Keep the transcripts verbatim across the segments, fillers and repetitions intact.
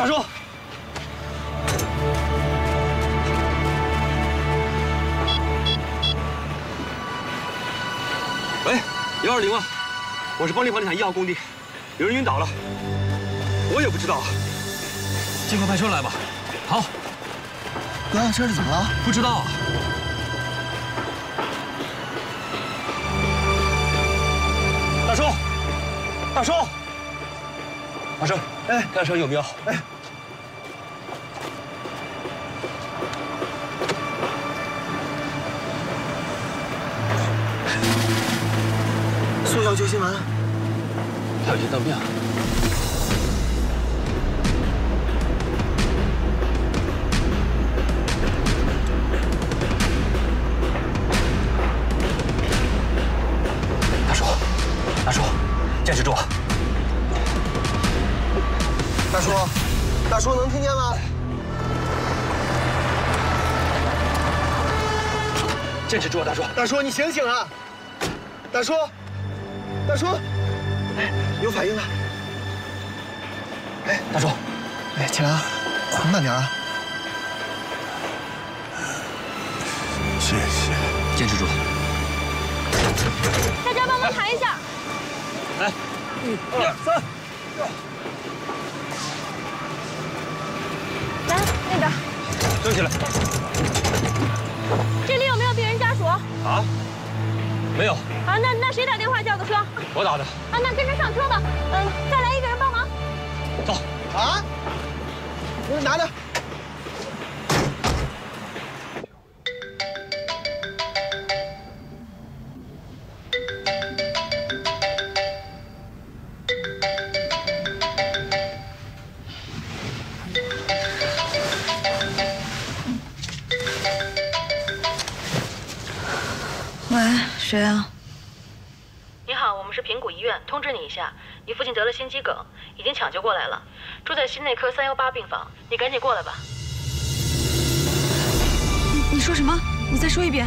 大叔。 喂，幺二零啊，我是邦利房地产一号工地，有人晕倒了，我也不知道啊，尽快派车来吧。好，哥，这是怎么了？不知道啊。大叔，大叔，大叔，哎，看车有没有？哎，速效救心丸，他有心脏病。大叔，大叔，坚持住！大叔，大叔能听见吗？坚持住，大叔！大叔，你醒醒啊！大叔！ 大叔，哎，有反应了！哎，大叔，哎，起来啊，慢点啊！谢谢，坚持住！大家帮忙抬一下！来，一、二、三，来那边，蹲起来。这里有没有病人家属？啊？ 没有啊，那那谁打电话叫的车？我打的。啊，那跟着上车吧。嗯，再来一个人帮忙。走啊！我拿着。喂。 谁啊？你好，我们是平谷医院，通知你一下，你父亲得了心肌梗，已经抢救过来了，住在心内科三幺八病房，你赶紧过来吧。你你说什么？你再说一遍。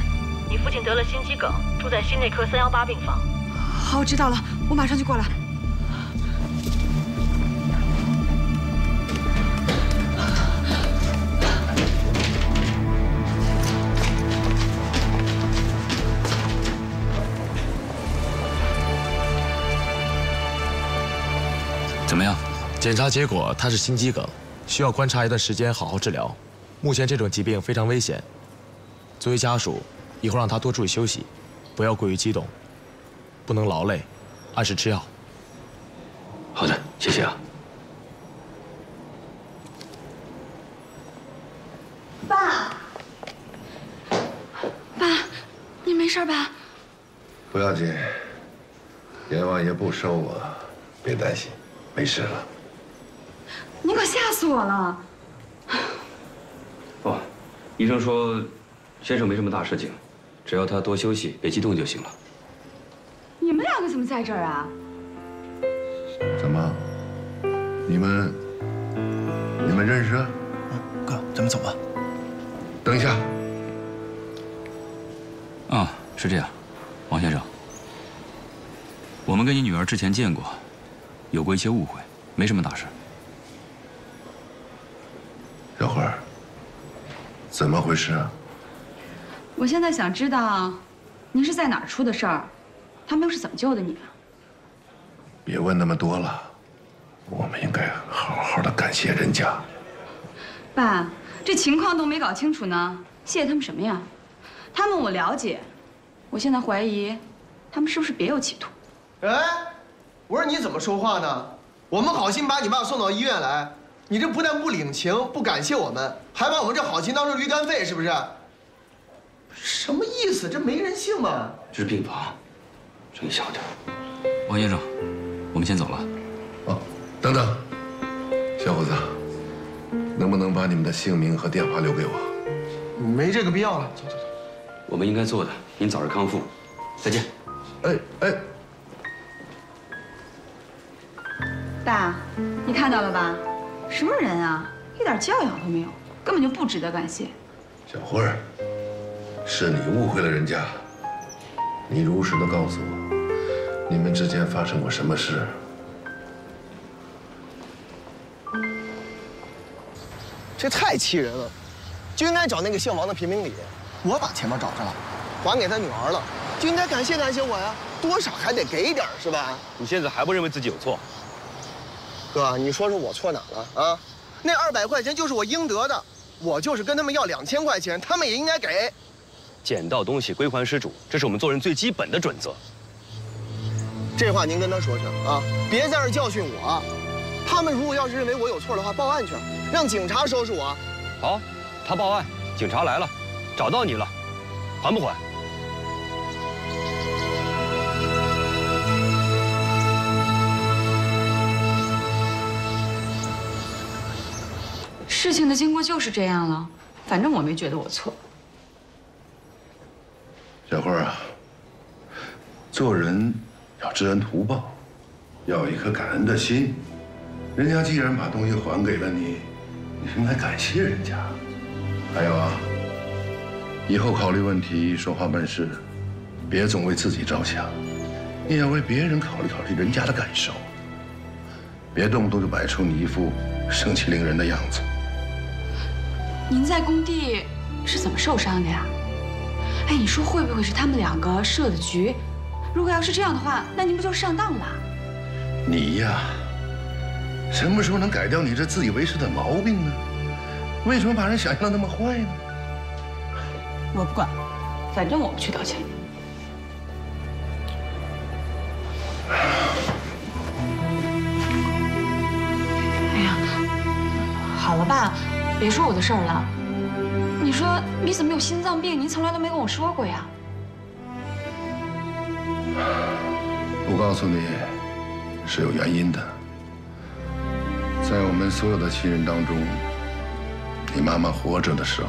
你父亲得了心肌梗，住在心内科三幺八病房。好，我知道了，我马上就过来。怎么样？检查结果，他是心肌梗，需要观察一段时间，好好治疗。目前这种疾病非常危险，作为家属，以后让他多注意休息，不要过于激动，不能劳累，按时吃药。好的，谢谢啊。爸，爸，你没事吧？不要紧，阎王爷不收我，别担心。 没事了，你可吓死我了！不，医生说，先生没什么大事情，只要他多休息，别激动就行了。你们两个怎么在这儿啊？怎么，你们，你们认识？嗯，哥，咱们走吧。等一下。啊，是这样，王先生，我们跟你女儿之前见过。 有过一些误会，没什么大事。小花儿，怎么回事啊？我现在想知道，您是在哪儿出的事儿，他们又是怎么救的你啊？别问那么多了，我们应该好好的感谢人家。爸，这情况都没搞清楚呢，谢他们什么呀？他们我了解，我现在怀疑，他们是不是别有企图？哎。 我说你怎么说话呢？我们好心把你爸送到医院来，你这不但不领情、不感谢我们，还把我们这好心当成驴肝肺，是不是？什么意思？这没人性吗？这是病房，注意小点。王先生，我们先走了。哦，等等，小伙子，能不能把你们的姓名和电话留给我？没这个必要了。走走走，我们应该做的。您早日康复，再见。哎哎。 爸，你看到了吧？什么人啊，一点教养都没有，根本就不值得感谢。小辉儿，是你误会了人家。你如实的告诉我，你们之间发生过什么事？这太气人了，就应该找那个姓王的评评理。我把钱包找着了，还给他女儿了，就应该感谢感谢我呀，多少还得给一点是吧？你现在还不认为自己有错？哥，你说说我错哪了啊？那二百块钱就是我应得的，我就是跟他们要两千块钱，他们也应该给。捡到东西归还失主，这是我们做人最基本的准则。这话您跟他说去啊，别在这教训我。他们如果要是认为我有错的话，报案去，让警察收拾我。好，他报案，警察来了，找到你了，还不还？事情的经过就是这样了，反正我没觉得我错。小慧啊，做人要知恩图报，要一颗感恩的心。人家既然把东西还给了你，你应该感谢人家。还有啊，以后考虑问题说话办事，别总为自己着想，也要为别人考虑考虑人家的感受。别动不动就摆出你一副盛气凌人的样子。您在工地是怎么受伤的呀？哎，你说会不会是他们两个设的局？如果要是这样的话，那您不就上当了？你呀，什么时候能改掉你这自以为是的毛病呢？为什么把人想象的那么坏呢？我不管，反正我不去道歉。哎呀，好了吧，别说我的事儿了。你说你怎么有心脏病？您从来都没跟我说过呀。 我告诉你，是有原因的。在我们所有的亲人当中，你妈妈活着的时候，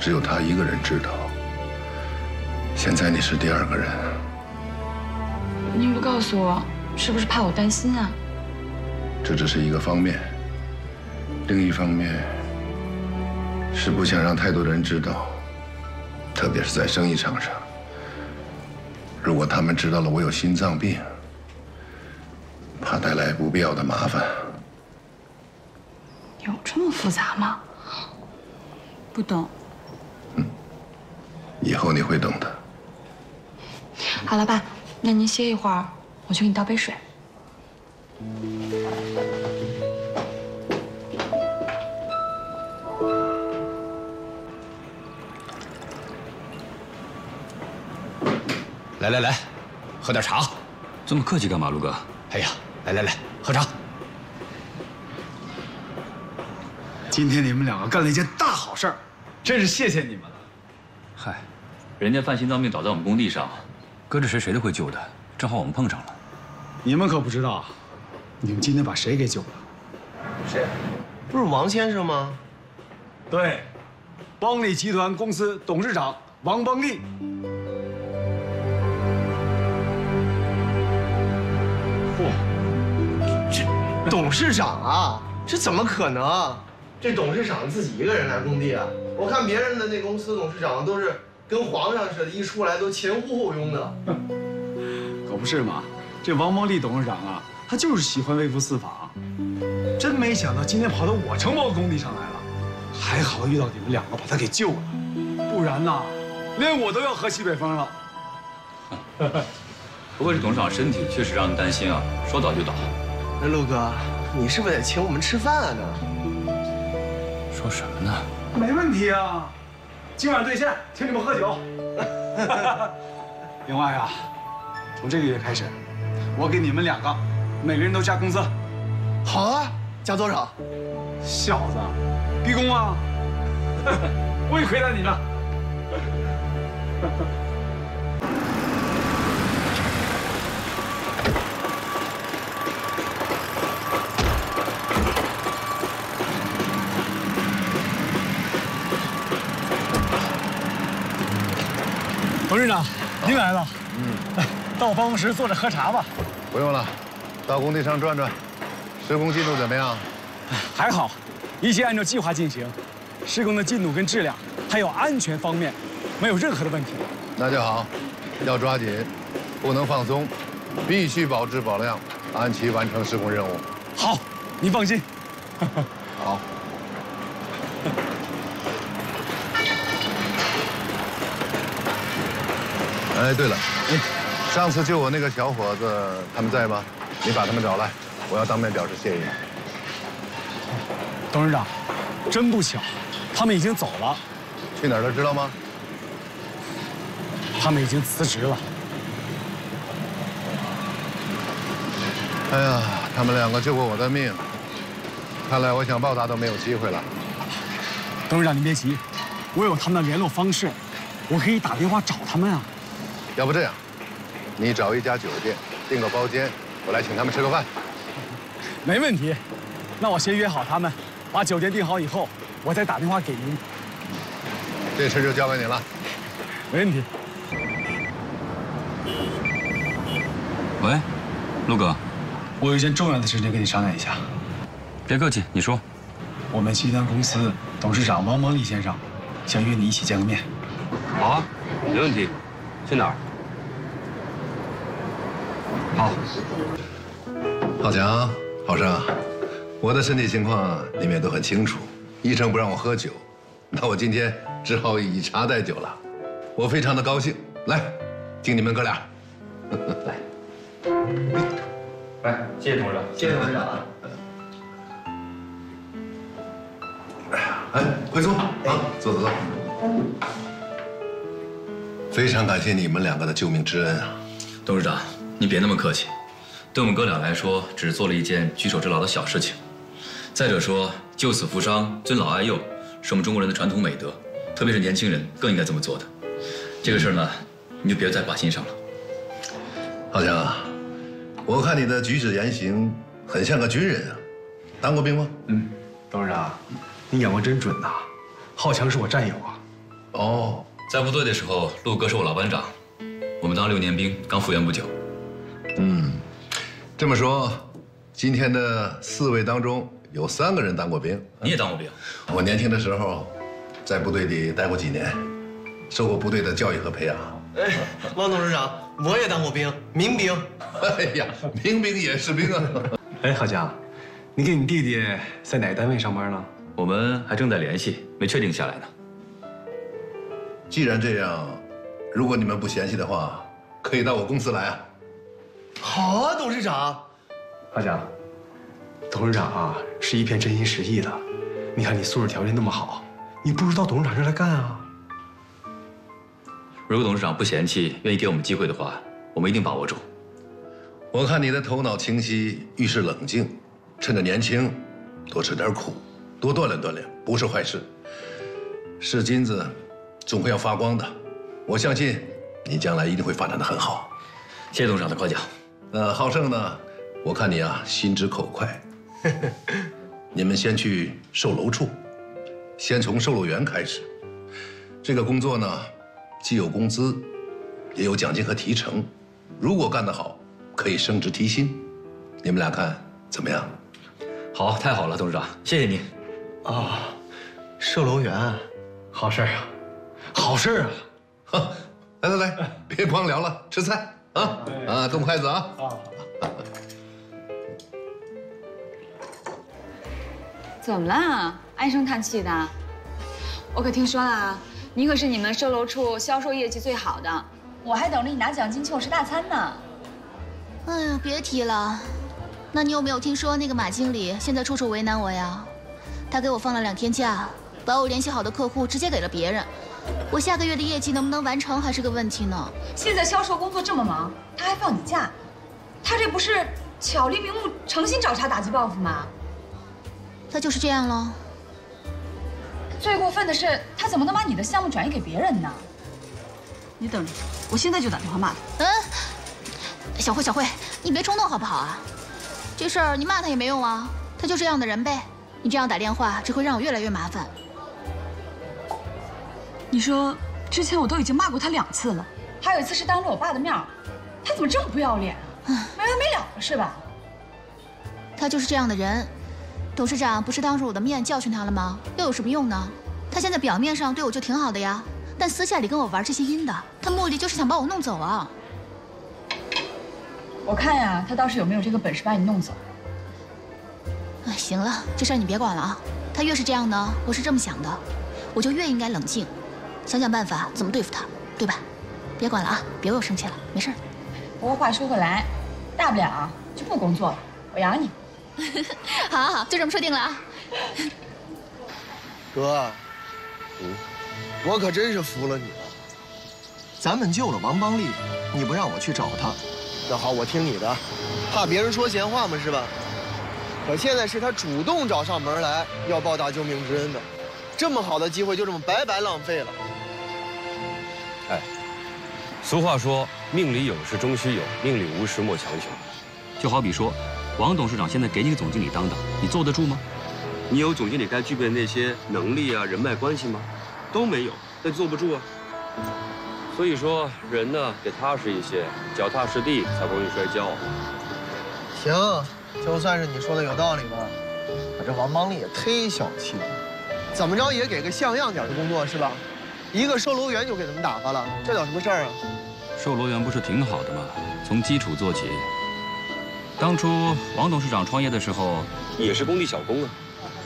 只有她一个人知道。现在你是第二个人。你不告诉我，是不是怕我担心啊？这只是一个方面，另一方面是不想让太多人知道，特别是在生意场上。 如果他们知道了我有心脏病，怕带来不必要的麻烦。有这么复杂吗？不懂。嗯，以后你会懂的。好了，爸，那您歇一会儿，我去给你倒杯水。来来来，喝点茶。这么客气干嘛，陆哥？哎呀，来来来，喝茶。今天你们两个干了一件大好事儿，真是谢谢你们了。嗨，人家犯心脏病倒在我们工地上，搁着谁谁都会救的，正好我们碰上了。你们可不知道，你们今天把谁给救了？谁？不是王先生吗？对，邦利集团公司董事长王邦利。 董事长啊，这怎么可能？这董事长自己一个人来工地啊？我看别人的那公司董事长都是跟皇上似的，一出来都前呼后拥的。可不是嘛，这王邦利董事长啊，他就是喜欢微服私访。真没想到今天跑到我承包工地上来了，还好遇到你们两个把他给救了，不然呐，连我都要喝西北风了。不过这董事长身体确实让人担心啊，说倒就倒。 那陆哥，你是不是得请我们吃饭啊？这说什么呢？没问题啊，今晚兑现，请你们喝酒。另外啊，从这个月开始，我给你们两个每个人都加工资。好啊，加多少？小子，逼宫啊！我也亏待你了。董事长，您来了。嗯，到我办公室坐着喝茶吧。不用了，到工地上转转。施工进度怎么样？还好，一切按照计划进行。施工的进度跟质量，还有安全方面，没有任何的问题。那就好，要抓紧，不能放松，必须保质保量，按期完成施工任务。好，您放心。好。哎，对了，你上次救我那个小伙子，他们在吗？你把他们找来，我要当面表示谢意。董事长，真不巧，他们已经走了。去哪儿了，知道吗？他们已经辞职了。哎呀，他们两个救过我的命，看来我想报答都没有机会了。董事长，您别急，我有他们的联络方式，我可以打电话找他们啊。要不这样，你找一家酒店订个包间，我来请他们吃个饭。没问题，那我先约好他们，把酒店订好以后，我再打电话给您。这事就交给你了。没问题。喂，陆哥。 我有一件重要的事情跟你商量一下，别客气，你说。我们集团公司董事长汪蒙利先生想约你一起见个面。好啊，没问题。去哪儿？好。浩强，浩生，我的身体情况你们也都很清楚，医生不让我喝酒，那我今天只好以茶代酒了。我非常的高兴，来，敬你们哥俩。来。 来，谢谢董事长，谢谢董事长啊！哎，快坐啊，坐坐坐。非常感谢你们两个的救命之恩啊！董事长，你别那么客气，对我们哥俩来说，只是做了一件举手之劳的小事情。再者说，救死扶伤、尊老爱幼，是我们中国人的传统美德，特别是年轻人更应该这么做的。这个事儿呢，你就别再把心上了。浩强啊。 我看你的举止言行很像个军人啊，当过兵吗？嗯，董事长，你眼光真准呐、啊。浩强是我战友啊。哦，在部队的时候，陆哥是我老班长，我们当六年兵，刚复员不久。嗯，这么说，今天的四位当中有三个人当过兵，你也当过兵？我年轻的时候，在部队里待过几年，受过部队的教育和培养。哎，汪董事长。 我也当过兵，民兵。哎呀，民兵也是兵啊！哎，浩强，你跟你弟弟在哪个单位上班呢？我们还正在联系，没确定下来呢。既然这样，如果你们不嫌弃的话，可以到我公司来啊。好啊，董事长。浩强，董事长啊，是一片真心实意的。你看你素质条件那么好，你不如到董事长这来干啊。 如果董事长不嫌弃，愿意给我们机会的话，我们一定把握住。我看你的头脑清晰，遇事冷静，趁着年轻，多吃点苦，多锻炼锻炼，不是坏事。是金子，总会要发光的。我相信你将来一定会发展的很好。谢谢董事长的夸奖。那浩胜呢？我看你啊，心直口快。你们先去售楼处，先从售楼员开始。这个工作呢？ 既有工资，也有奖金和提成。如果干得好，可以升职提薪。你们俩看怎么样？好，太好了，董事长，谢谢您。啊，售楼员，好事啊，好事啊！哈，来来来，别光聊了，吃菜啊啊，动筷子啊！怎么啦？唉声叹气的。我可听说了。 你可是你们售楼处销售业绩最好的，我还等着你拿奖金请我吃大餐呢。哎呀，别提了。那你有没有听说那个马经理现在处处为难我呀？他给我放了两天假，把我联系好的客户直接给了别人。我下个月的业绩能不能完成还是个问题呢。现在销售工作这么忙，他还放你假，他这不是巧立名目，诚心找茬打击报复吗？他就是这样喽。 最过分的是，他怎么能把你的项目转移给别人呢？你等着，我现在就打电话骂他。嗯，小慧，小慧，你别冲动好不好啊？这事儿你骂他也没用啊，他就这样的人呗。你这样打电话只会让我越来越麻烦。你说，之前我都已经骂过他两次了，还有一次是当着我爸的面，他怎么这么不要脸啊？没完没了了是吧？他就是这样的人。 董事长不是当着我的面教训他了吗？又有什么用呢？他现在表面上对我就挺好的呀，但私下里跟我玩这些阴的，他目的就是想把我弄走啊。我看呀，他倒是有没有这个本事把你弄走。哎，行了，这事儿你别管了啊。他越是这样呢，我是这么想的，我就越应该冷静，想想办法怎么对付他，对吧？别管了啊，别为我生气了，没事。不过话说回来，大不了就不工作了，我养你。好，好，好，就这么说定了啊。哥，嗯，我可真是服了你了。咱们救了王邦利，你不让我去找他，那好，我听你的，怕别人说闲话嘛，是吧？可现在是他主动找上门来要报答救命之恩的，这么好的机会就这么白白浪费了。哎，俗话说，命里有时终须有，命里无时莫强求。就好比说，王董事长现在给你个总经理当当，你坐得住吗？你有总经理该具备的那些能力啊、人脉关系吗？都没有，那就坐不住啊。所以说，人呢得踏实一些，脚踏实地才不容易摔跤。行，就算是你说的有道理吧，可这王邦利也忒小气了。怎么着也给个像样点的工作是吧？一个售楼员就给他们打发了，这叫什么事儿啊？售楼员不是挺好的吗？从基础做起。当初王董事长创业的时候，也是工地小工啊。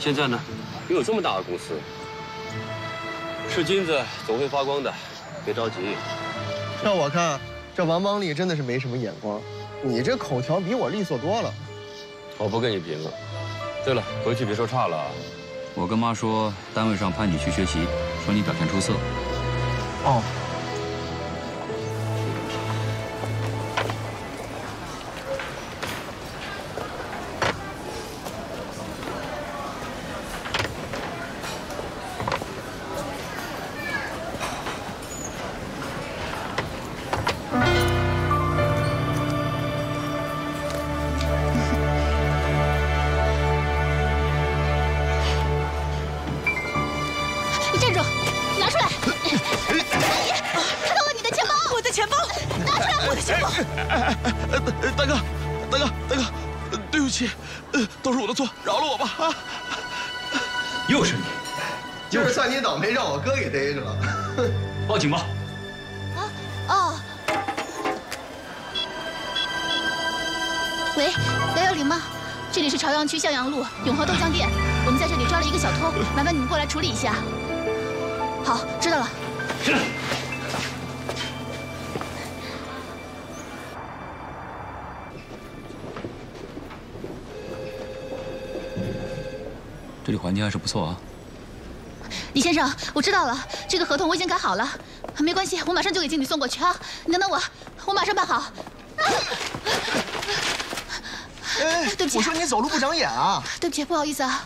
现在呢，拥有这么大的公司，是金子总会发光的，别着急。让我看，这王邦利真的是没什么眼光，你这口条比我利索多了。我不跟你贫了。对了，回去别说差了。我跟妈说，单位上派你去学习，说你表现出色。哦。报警吧！啊哦！喂，幺幺零吗？这里是朝阳区向阳路永和豆浆店，我们在这里抓了一个小偷，麻烦你们过来处理一下。好，知道了。是。这里环境还是不错啊。 李先生，我知道了，这个合同我已经改好了，没关系，我马上就给经理送过去啊！你等等我，我马上办好。哎，对不起，我说你走路不长眼啊！对不起，不好意思啊。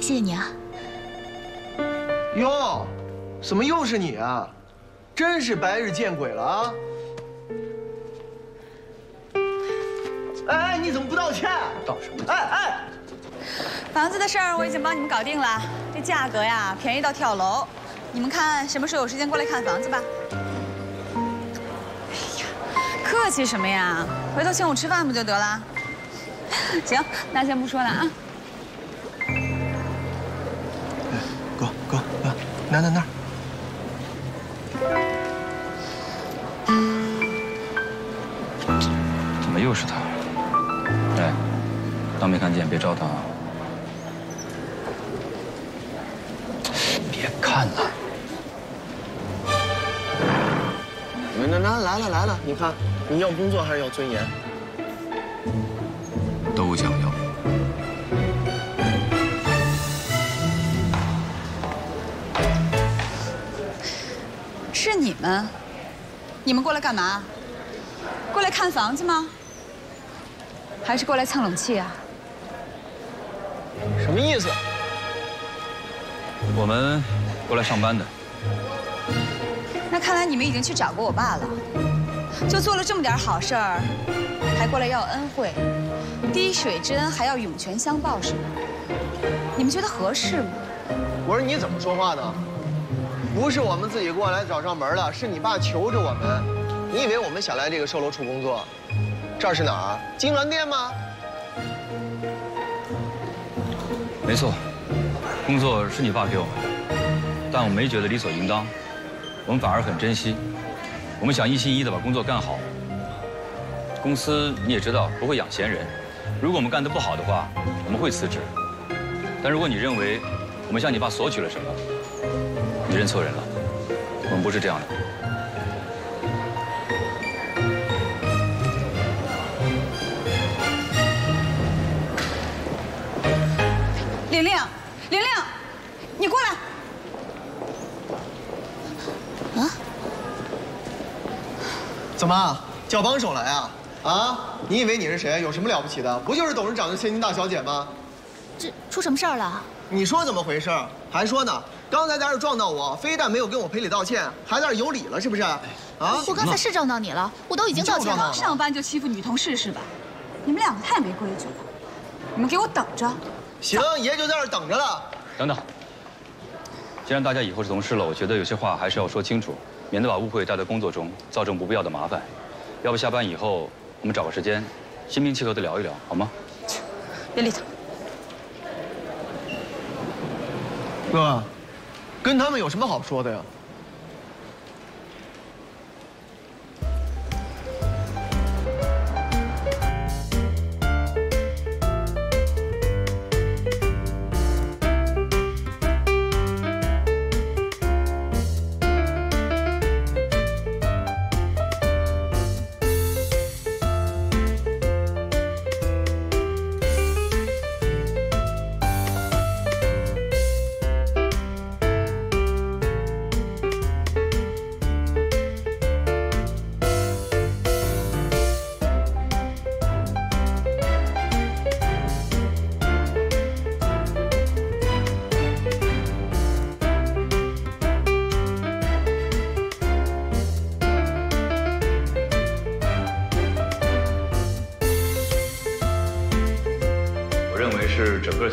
谢谢你啊。哟，怎么又是你啊？真是白日见鬼了啊！ 哎，你怎么不道歉？道什么歉？哎哎，房子的事儿我已经帮你们搞定了，这价格呀便宜到跳楼，你们看什么时候有时间过来看房子吧。哎呀，客气什么呀？回头请我吃饭不就得了？行，那先不说了啊。哥哥哥，拿拿拿。 怎么又是他？ 哎，当没看见，别招他啊！别看了，那那来了来了，你看，你要工作还是要尊严？都想要。是你们，你们过来干嘛？过来看房子吗？ 还是过来蹭冷气啊？什么意思？我们过来上班的。那看来你们已经去找过我爸了，就做了这么点好事儿，还过来要恩惠，滴水之恩还要涌泉相报是吗？你们觉得合适吗？我说你怎么说话呢？不是我们自己过来找上门的，是你爸求着我们。你以为我们想来这个售楼处工作？ 这儿是哪儿？金銮殿吗？没错，工作是你爸给我们，但我没觉得理所应当，我们反而很珍惜。我们想一心一意的把工作干好。公司你也知道不会养闲人，如果我们干得不好的话，我们会辞职。但如果你认为我们向你爸索取了什么，你认错人了。我们不是这样的。玲玲，玲玲，你过来。啊？怎么叫帮手来啊？啊？你以为你是谁？有什么了不起的？不就是董事长的千金大小姐吗？ 这出什么事儿了？你说怎么回事？还说呢？刚才在这撞到我，非但没有跟我赔礼道歉，还在这有理了，是不是？啊！我刚才是撞到你了，我都已经道歉了。上班就欺负女同事是吧？你们两个太没规矩了！你们给我等着！行，爷就在这等着了。等等，既然大家以后是同事了，我觉得有些话还是要说清楚，免得把误会带到工作中，造成不必要的麻烦。要不下班以后，我们找个时间，心平气和的聊一聊，好吗？别理他。 哥，跟他们有什么好说的呀？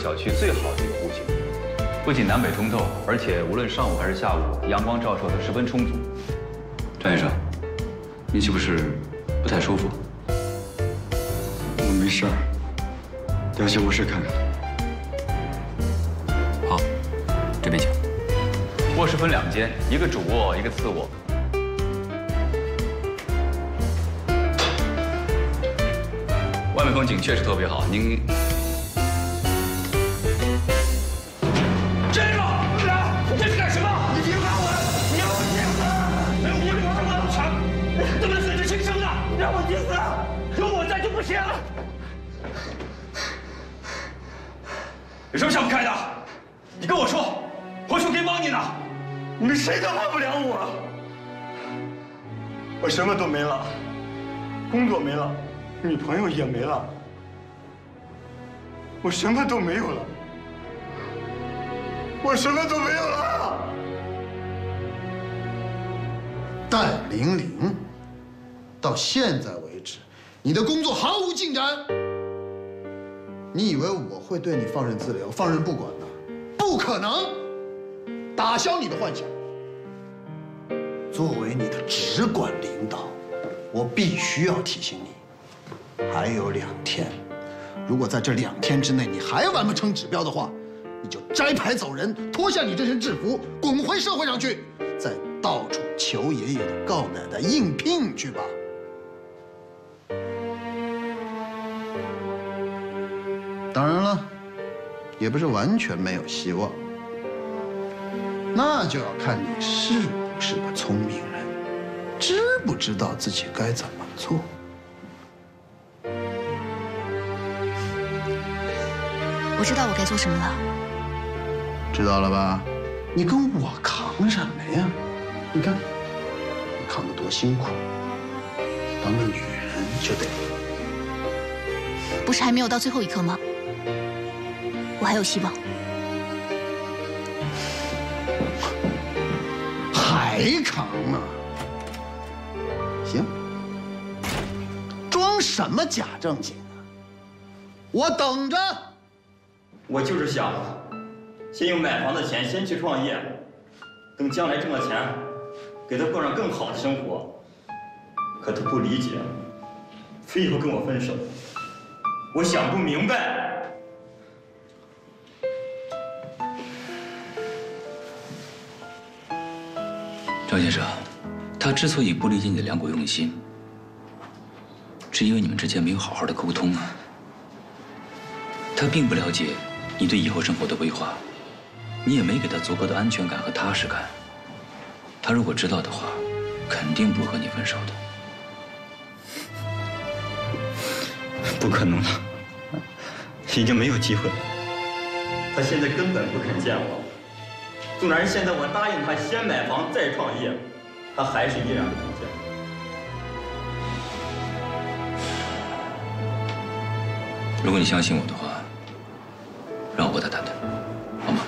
小区最好的一个户型，不仅南北通透，而且无论上午还是下午，阳光照射的十分充足。张医生，您是不是不太舒服？我没事儿，要去卧室看看。好，这边请。卧室分两间，一个主卧，一个次卧。外面风景确实特别好，您。 有什么想不开的？你跟我说，我说可以帮你的。你们谁都帮不了我。我什么都没了，工作没了，女朋友也没了，我什么都没有了，我什么都没有了。戴玲玲，到现在为止，你的工作毫无进展。 你以为我会对你放任自流、放任不管的？不可能！打消你的幻想。作为你的直管领导，我必须要提醒你，还有两天。如果在这两天之内你还完不成指标的话，你就摘牌走人，脱下你这身制服，滚回社会上去，再到处求爷爷的、告奶奶、应聘去吧。 当然了，也不是完全没有希望，那就要看你是不是个聪明人，知不知道自己该怎么做。我知道我该做什么了。知道了吧？你跟我扛什么呀？你看，你扛得多辛苦。当个女人就得……不是还没有到最后一刻吗？ 我还有希望，还扛啊？行，装什么假正经啊？我等着。我就是想，先用买房的钱先去创业，等将来挣了钱，给他过上更好的生活。可他不理解，非要跟我分手。我想不明白。 张先生，他之所以不理解你的良苦用心，是因为你们之间没有好好的沟通啊。他并不了解你对以后生活的规划，你也没给他足够的安全感和踏实感。他如果知道的话，肯定不会和你分手的。不可能了，已经没有机会了。他现在根本不肯见我，纵然现在我答应他先买房再创业，他还是依然不肯见我。 如果你相信我的话，让我和他谈谈，好吗？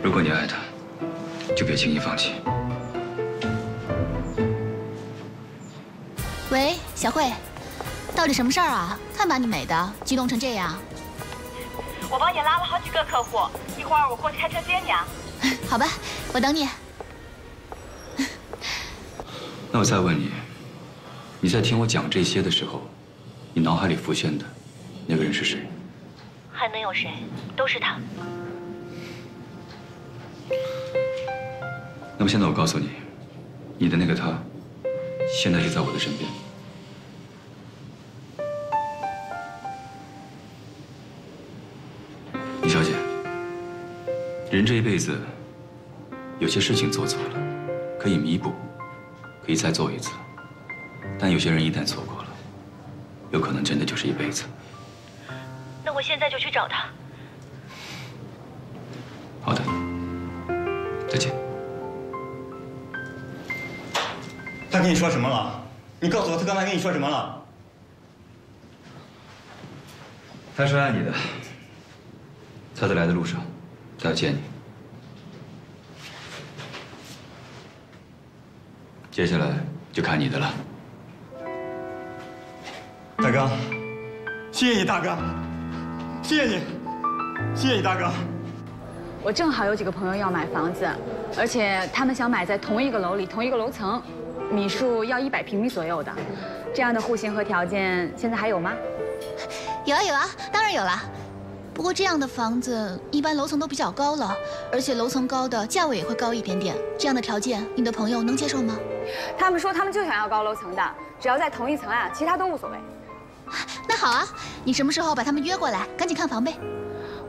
如果你爱他，就别轻易放弃。喂，小慧，到底什么事儿啊？看把你美的，激动成这样。我帮你拉了好几个客户。 一会儿我过去开车接你啊！好吧，我等你。那我再问你，你在听我讲这些的时候，你脑海里浮现的那个人是谁？还能有谁？都是他。那么现在我告诉你，你的那个他，现在就在我的身边。 人这一辈子，有些事情做错了，可以弥补，可以再做一次；但有些人一旦错过了，有可能真的就是一辈子。那我现在就去找他。好的，再见。他跟你说什么了？你告诉我，他刚才跟你说什么了？他说爱你的。他在来的路上。 他要见你。接下来就看你的了。大哥，谢谢你，大哥，谢谢你，谢谢你，大哥。我正好有几个朋友要买房子，而且他们想买在同一个楼里、同一个楼层，米数要一百平米左右的。这样的户型和条件，现在还有吗？有啊有啊，当然有了。 不过这样的房子一般楼层都比较高了，而且楼层高的价位也会高一点点。这样的条件，你的朋友能接受吗？他们说他们就想要高楼层的，只要在同一层啊，其他都无所谓。那好啊，你什么时候把他们约过来，赶紧看房呗。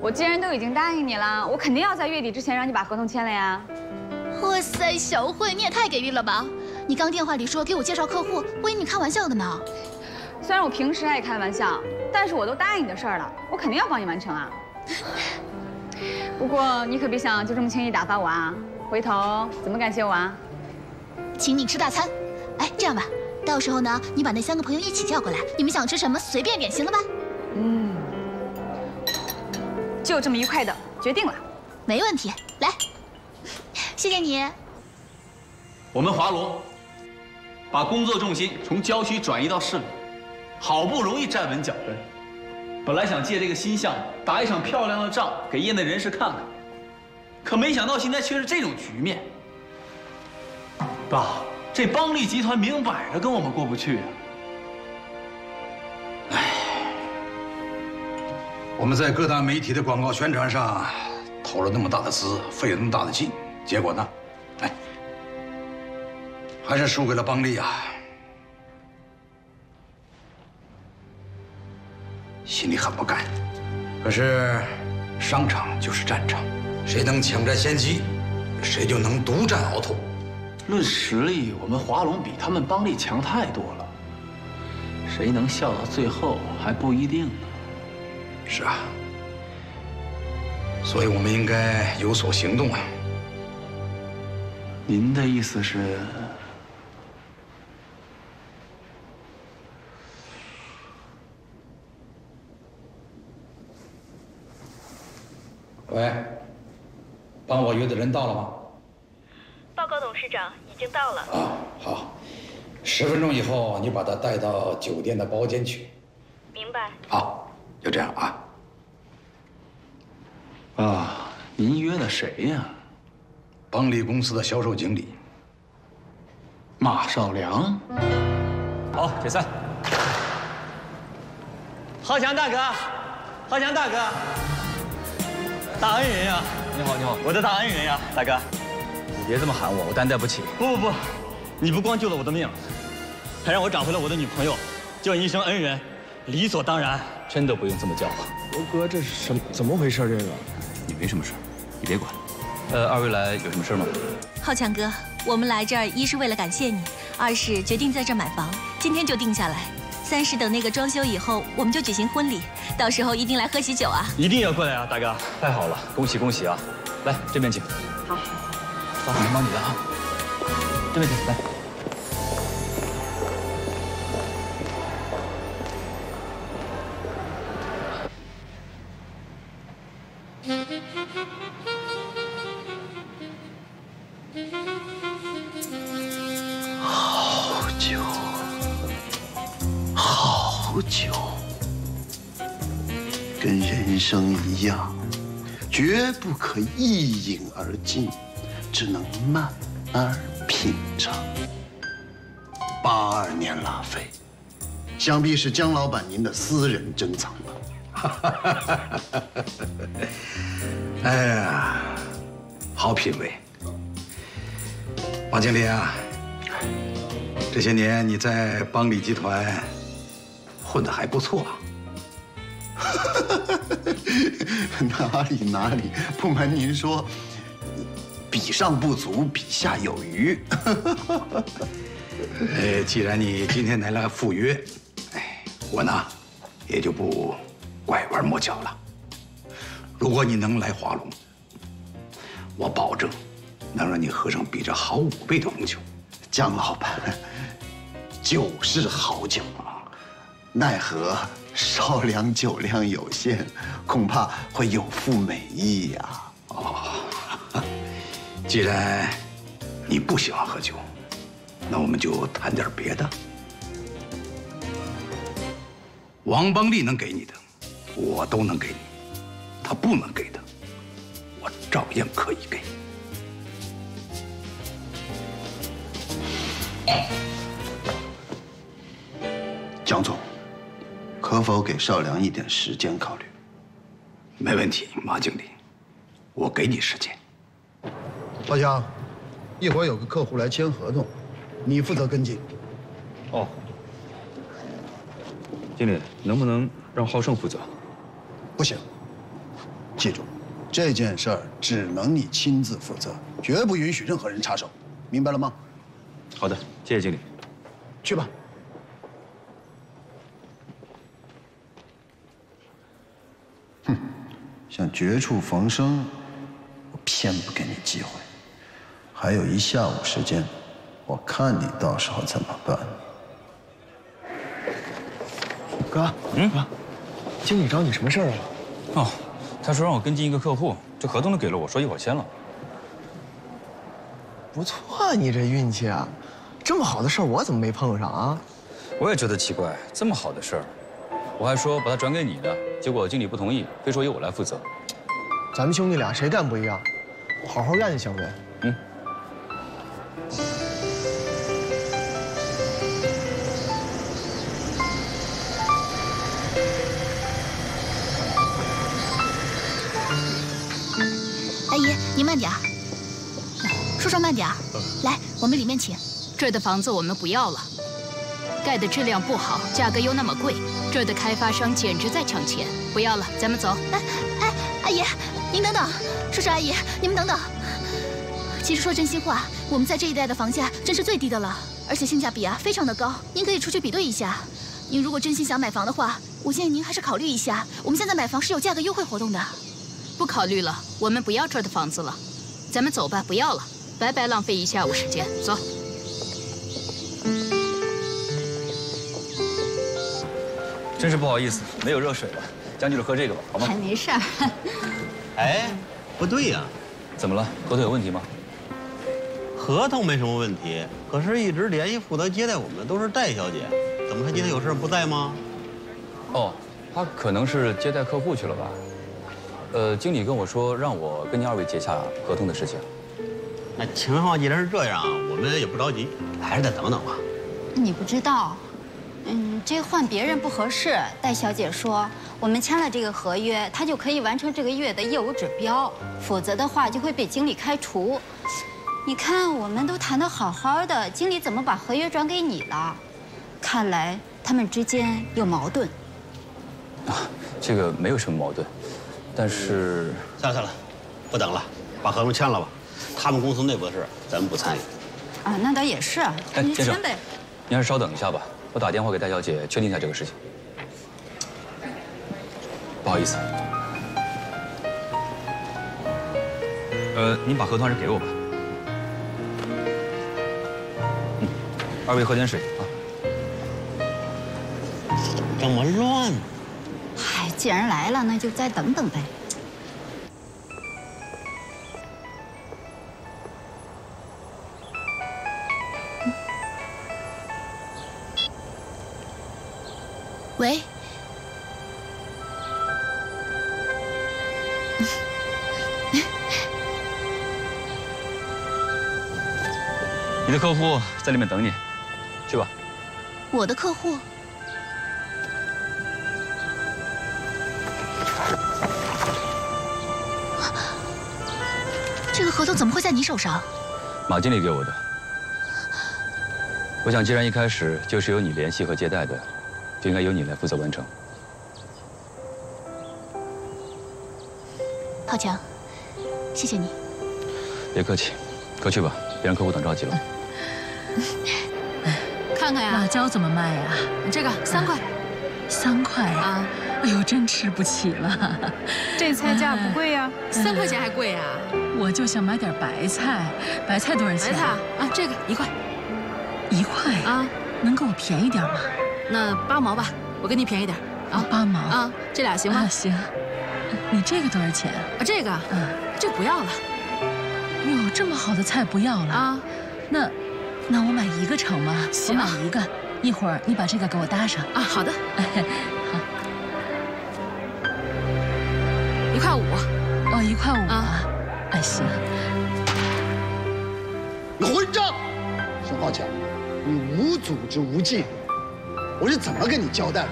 我既然都已经答应你了，我肯定要在月底之前让你把合同签了呀。哇塞，小慧你也太给力了吧！你刚电话里说给我介绍客户，我以为你开玩笑的呢。虽然我平时爱开玩笑。 但是我都答应你的事儿了，我肯定要帮你完成啊。不过你可别想就这么轻易打发我啊，回头怎么感谢我啊？请你吃大餐。哎，这样吧，到时候呢，你把那三个朋友一起叫过来，你们想吃什么随便点，行了吧？嗯，就这么愉快的决定了，没问题。来，谢谢你。我们华龙把工作重心从郊区转移到市里。 好不容易站稳脚跟，本来想借这个新项目打一场漂亮的仗给业内人士看看，可没想到现在却是这种局面。爸，这邦利集团明摆着跟我们过不去啊！哎，我们在各大媒体的广告宣传上投了那么大的资，费了那么大的劲，结果呢，哎，还是输给了邦利啊。 心里很不甘，可是商场就是战场，谁能抢占先机，谁就能独占鳌头。论实力，我们华龙比他们邦利强太多了，谁能笑到最后还不一定呢。是啊，所以我们应该有所行动啊。您的意思是？ 喂，帮我约的人到了吗？报告董事长，已经到了。啊，好，十分钟以后你把他带到酒店的包间去。明白。好，就这样啊。啊，您约的谁呀？邦利公司的销售经理马少良。好，解散。浩翔大哥，浩翔大哥。 大恩人呀！你好，你好，我的大恩人呀，大哥。别这么喊我，我担待不起。不不不，你不光救了我的命，还让我找回了我的女朋友，叫你一声恩人，理所当然。真的不用这么叫我。罗哥，这是什么怎么回事？这个你没什么事，你别管。呃，二位来有什么事吗？浩强哥，我们来这儿一是为了感谢你，二是决定在这儿买房，今天就定下来。三是等那个装修以后，我们就举行婚礼，到时候一定来喝喜酒啊！一定要过来啊，大哥！太好了，恭喜恭喜啊！来这边请。好，我来帮你了啊。这边请，来。好酒，好酒，跟人生一样，绝不可一饮而尽，只能慢慢品尝。八二年拉菲，想必是姜老板您的私人珍藏吧。 哎呀，好品味，王经理啊！这些年你在邦礼集团混得还不错啊。哪里哪里，不瞒您说，比上不足，比下有余。哎，既然你今天来了赴约，哎，我呢也就不。 拐弯抹角了。如果你能来华龙，我保证能让你喝上比这好五倍的红酒。姜老板，酒是好酒啊，奈何少量酒量有限，恐怕会有负美意呀。哦，既然你不喜欢喝酒，那我们就谈点别的。王邦利能给你的。 我都能给你，他不能给的，我照样可以给。蒋总，可否给少良一点时间考虑？没问题，马经理，我给你时间。老蒋，一会儿有个客户来签合同，你负责跟进。哦，经理，能不能让浩胜负责？ 不行，记住，这件事儿只能你亲自负责，绝不允许任何人插手，明白了吗？好的，谢谢经理。去吧。哼，想绝处逢生，我偏不给你机会。还有一下午时间，我看你到时候怎么办。哥，嗯，哥。 经理找你什么事儿啊？哦，他说让我跟进一个客户，这合同都给了我，说一会儿签了。不错啊，你这运气啊，这么好的事儿我怎么没碰上啊？我也觉得奇怪，这么好的事儿，我还说把它转给你呢，结果经理不同意，非说由我来负责。咱们兄弟俩谁干不一样？好好干就行呗。嗯。 您慢点儿，叔叔慢点儿，来，我们里面请。这儿的房子我们不要了，盖的质量不好，价格又那么贵，这儿的开发商简直在抢钱。不要了，咱们走。哎哎，阿姨，您等等，叔叔阿姨，你们等等。其实说真心话，我们在这一带的房价真是最低的了，而且性价比啊非常的高。您可以出去比对一下。您如果真心想买房的话，我建议您还是考虑一下，我们现在买房是有价格优惠活动的。 不考虑了，我们不要这儿的房子了，咱们走吧，不要了，白白浪费一下午时间，走。真是不好意思，没有热水了，将就着喝这个吧，好吗？还没事儿。哎，不对呀，怎么了？合同有问题吗？合同没什么问题，可是一直联系负责接待我们的都是戴小姐，怎么她今天有事不在吗？哦，她可能是接待客户去了吧。 呃，经理跟我说让我跟您二位结下合同的事情。那情况既然是这样，我们也不着急，还是再等等吧。你不知道，嗯，这换别人不合适。戴小姐说，我们签了这个合约，她就可以完成这个月的业务指标，否则的话就会被经理开除。你看，我们都谈得好好的，经理怎么把合约转给你了？看来他们之间有矛盾。啊，这个没有什么矛盾，但是算了算了，不等了，把合同签了吧。他们公司内部的事，咱们不参与。啊，那倒也是。哎，先生，您还是稍等一下吧，我打电话给戴小姐确定一下这个事情。不好意思。 呃，您把合同还是给我吧。嗯，二位喝点水啊。怎么乱？嗨，既然来了，那就再等等呗。嗯、喂。 你的客户在里面等你，去吧。我的客户。这个合同怎么会在你手上？马经理给我的。我想，既然一开始就是由你联系和接待的，就应该由你来负责完成。浩强，谢谢你。别客气，快去吧，别让客户等着急了。 看看呀，辣椒怎么卖呀？这个三块，三块啊！哎呦，真吃不起了。这菜价不贵呀，三块钱还贵呀？我就想买点白菜，白菜多少钱？白菜啊，这个一块，一块啊，能给我便宜点吗？那八毛吧，我给你便宜点啊，八毛啊，这俩行吗？行。你这个多少钱啊？这个，嗯，这不要了。哟，这么好的菜不要了啊？那。 那我买一个成吗？我买一个，一会儿你把这个给我搭上啊。好的，好。一块五。哦，一块五啊。哎，行。你混账！沈浩强，你无组织无纪律，我是怎么跟你交代的？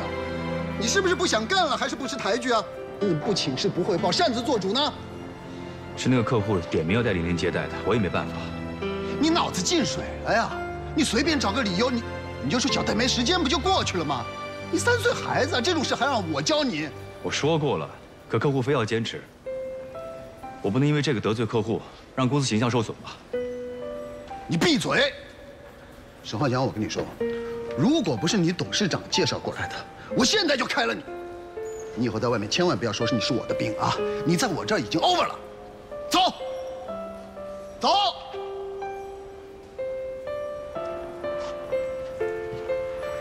你是不是不想干了，还是不识抬举啊？你不请示不汇报，擅自做主呢？是那个客户点名要带玲玲接待的，我也没办法。 你脑子进水了呀！你随便找个理由，你你就说小戴没时间，不就过去了吗？你三岁孩子，这种事还让我教你？我说过了，可客户非要坚持。我不能因为这个得罪客户，让公司形象受损吧？你闭嘴！沈浩强，我跟你说，如果不是你董事长介绍过来的，我现在就开了你！你以后在外面千万不要说是你是我的兵啊！你在我这儿已经 over 了，走，走。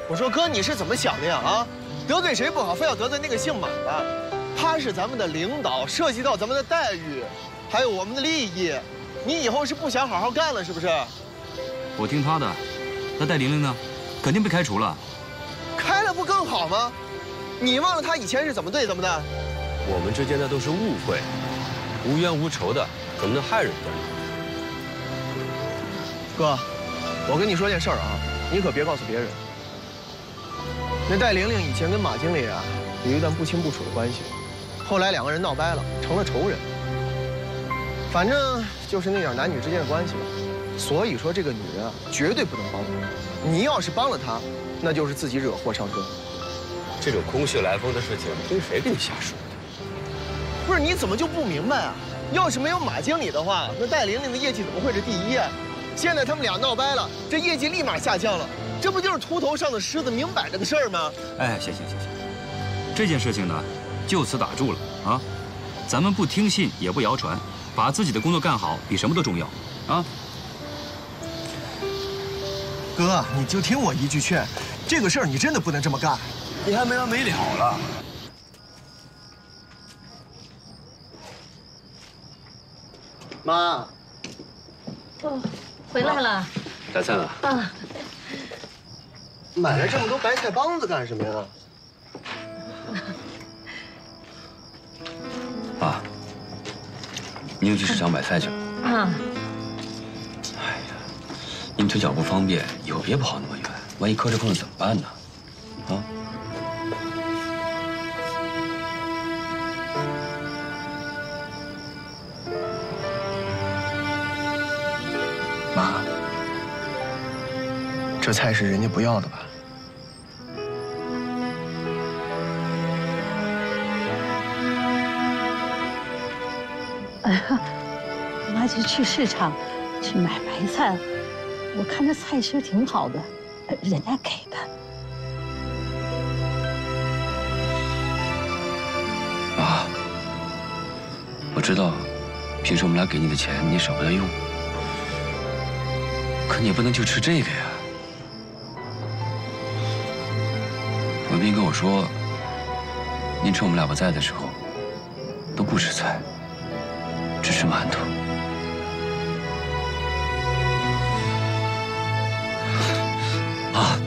我说哥，你是怎么想的呀？啊，得罪谁不好，非要得罪那个姓马的？他是咱们的领导，涉及到咱们的待遇，还有我们的利益。你以后是不想好好干了，是不是？我听他的。那戴玲玲呢？肯定被开除了。开了不更好吗？你忘了他以前是怎么对咱们的？我们之间的都是误会，无冤无仇的，怎么能害人家呢？哥，我跟你说件事儿啊，你可别告诉别人。 那戴玲玲以前跟马经理啊有一段不清不楚的关系，后来两个人闹掰了，成了仇人。反正就是那点男女之间的关系吧。所以说这个女人啊，绝对不能帮。你要是帮了她，那就是自己惹祸上身。这种空穴来风的事情，听谁跟你瞎说的？不是，你怎么就不明白啊？要是没有马经理的话，那戴玲玲的业绩怎么会是第一啊？现在他们俩闹掰了，这业绩立马下降了。 这不就是秃头上的虱子明摆着的事儿吗？哎，行行行行，这件事情呢，就此打住了啊！咱们不听信也不谣传，把自己的工作干好比什么都重要啊！哥，你就听我一句劝，这个事儿你真的不能这么干，你还没完没了了。妈，哦，回来了，来菜了啊。 买了这么多白菜帮子干什么呀？爸，你又去市场买菜去了？啊！哎呀，你腿脚不方便，以后别跑那么远，万一磕着碰了怎么办呢？啊！这菜是人家不要的吧？哎呀，我妈就去市场去买白菜了。我看这菜心挺好的，人家给的。妈，我知道，平时我们俩给你的钱你舍不得用，可你也不能就吃这个呀。 文斌跟我说，您趁我们俩不在的时候，都不吃菜，只吃馒头。啊，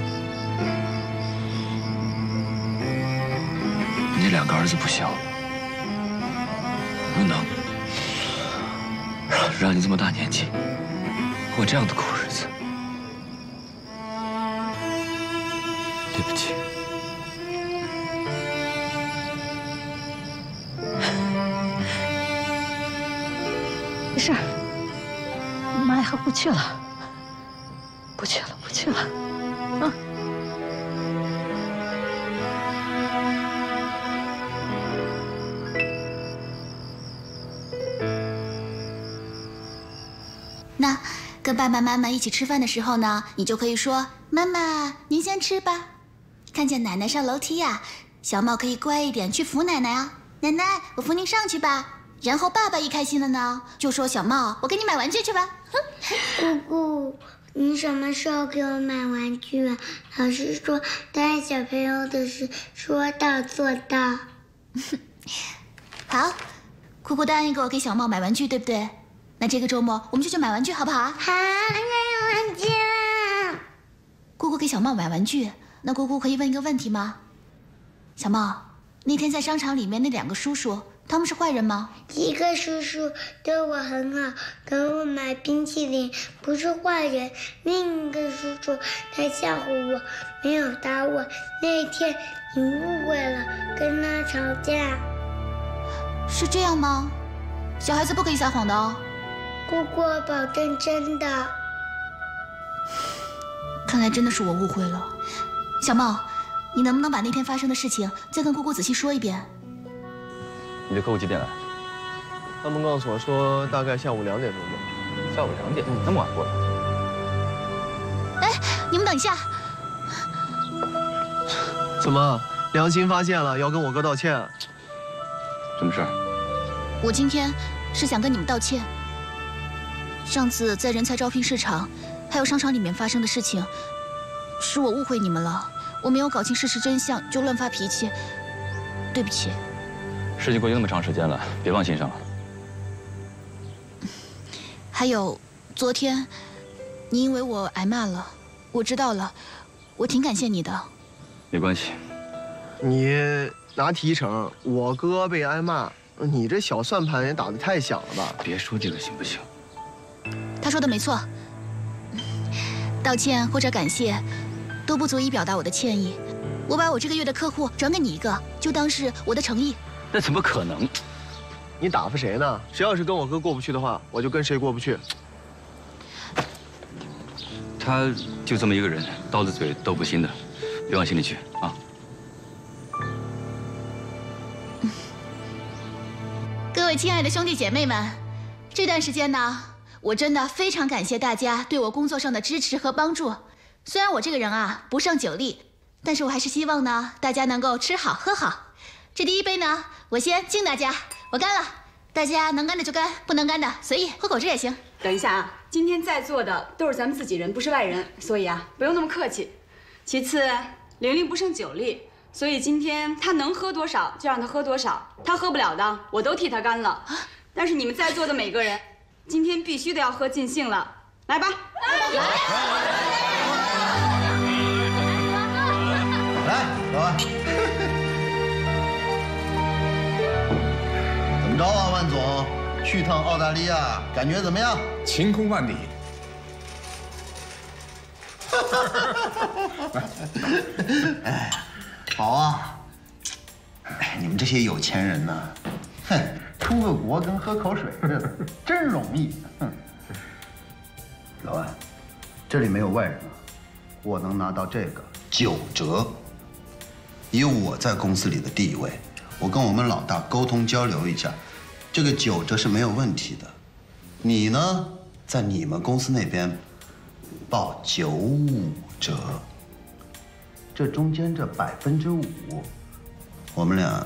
你这两个儿子不行，不能让让你这么大年纪过这样的苦日子。对不起。 没事，妈以后不去了，不去了，不去了，啊！那跟爸爸妈妈一起吃饭的时候呢，你就可以说：“妈妈，您先吃吧。”看见奶奶上楼梯呀、啊，小茂可以乖一点去扶奶奶啊。奶奶，我扶您上去吧。 然后爸爸一开心了呢，就说：“小茂，我给你买玩具去吧。”哼，姑姑，你什么时候给我买玩具啊？老师说带小朋友的事说到做到。好，姑姑答应给我给小茂买玩具，对不对？那这个周末我们就去买玩具，好不好？好，买玩具啦！姑姑给小茂买玩具，那姑姑可以问一个问题吗？小茂，那天在商场里面那两个叔叔。 他们是坏人吗？一个叔叔对我很好，给我买冰淇淋，不是坏人。另一个叔叔他吓唬我，没有打我。那天你误会了，跟他吵架。是这样吗？小孩子不可以撒谎的哦。姑姑，我保证真的。看来真的是我误会了。小茂，你能不能把那天发生的事情再跟姑姑仔细说一遍？ 你的客户几点来？他们告诉我说，大概下午两点左右。下午两点，那么晚过来？哎，你们等一下！怎么，良心发现了，要跟我哥道歉？什么事儿？我今天是想跟你们道歉。上次在人才招聘市场，还有商场里面发生的事情，是我误会你们了。我没有搞清事实真相就乱发脾气，对不起。 事情过去那么长时间了，别放心上了。还有，昨天你因为我挨骂了，我知道了，我挺感谢你的。没关系，你拿提成，我哥被挨骂，你这小算盘也打得太响了吧？别说这个行不行？他说的没错，道歉或者感谢，都不足以表达我的歉意。我把我这个月的客户转给你一个，就当是我的诚意。 那怎么可能？你打发谁呢？谁要是跟我哥过不去的话，我就跟谁过不去。他就这么一个人，刀子嘴豆腐心的，别往心里去啊。各位亲爱的兄弟姐妹们，这段时间呢，我真的非常感谢大家对我工作上的支持和帮助。虽然我这个人啊不胜酒力，但是我还是希望呢大家能够吃好喝好。 这第一杯呢，我先敬大家，我干了。大家能干的就干，不能干的随意，喝口汁也行。等一下啊，今天在座的都是咱们自己人，不是外人，所以啊，不用那么客气。其次，玲玲不胜酒力，所以今天她能喝多少就让她喝多少，她喝不了的我都替她干了。但是你们在座的每个人，今天必须得要喝尽兴了，来吧。来，老板。 着啊，万总，去趟澳大利亚，感觉怎么样？晴空万里。哎，好啊！哎，你们这些有钱人呐，哼，出个国跟喝口水似的，真容易。哼，老万，这里没有外人啊。我能拿到这个九折。以我在公司里的地位，我跟我们老大沟通交流一下，这个九折是没有问题的。你呢，在你们公司那边报九五折，这中间这百分之五，我们俩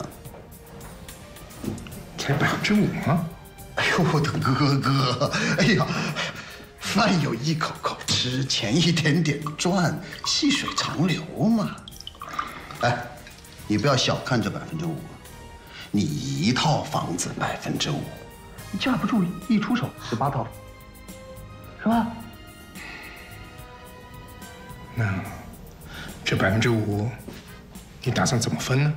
才百分之五吗？ 哎呦，我的哥哥！哎呀，饭有一口口吃，钱一点点赚，细水长流嘛。哎，你不要小看这百分之五，你一套房子百分之五，你架不住一出手十八套，是吧？那这百分之五，你打算怎么分呢？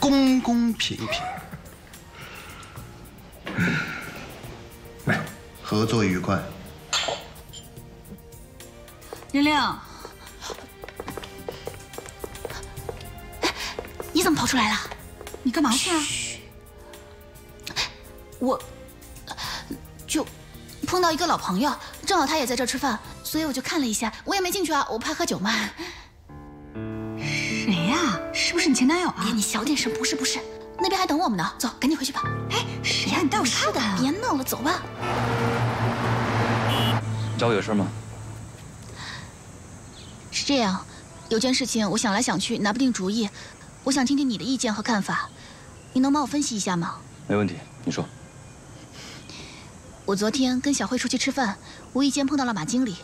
公公平平，来，合作愉快。玲玲，你怎么跑出来了？你干嘛去啊？我就碰到一个老朋友，正好他也在这吃饭，所以我就看了一下，我也没进去啊，我怕喝酒嘛。 是不是你前男友啊？你小点声，不是不是，那边还等我们呢，走，赶紧回去吧。哎，谁呀？你带我看看啊！别闹了，走吧。找我有事吗？是这样，有件事情我想来想去，拿不定主意，我想听听你的意见和看法，你能帮我分析一下吗？没问题，你说。我昨天跟小慧出去吃饭，无意间碰到了马经理，